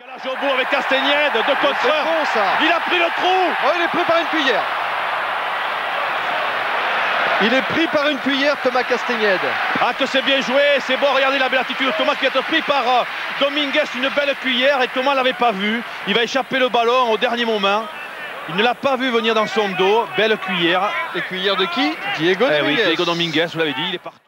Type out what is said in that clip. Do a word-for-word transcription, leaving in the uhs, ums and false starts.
Décalage au bout avec Castaignède, de contre bon, il a pris le trou. Oh, il est pris par une cuillère. Il est pris par une cuillère, Thomas Castaignède. Ah, que c'est bien joué, c'est bon, regardez la belle attitude. Thomas qui est pris par euh, Dominguez, une belle cuillère, et Thomas ne l'avait pas vu. Il va échapper le ballon au dernier moment. Il ne l'a pas vu venir dans son dos. Belle cuillère. Et cuillère de qui? Diego Dominguez. Eh oui, Diego Dominguez, vous l'avez dit, il est partout.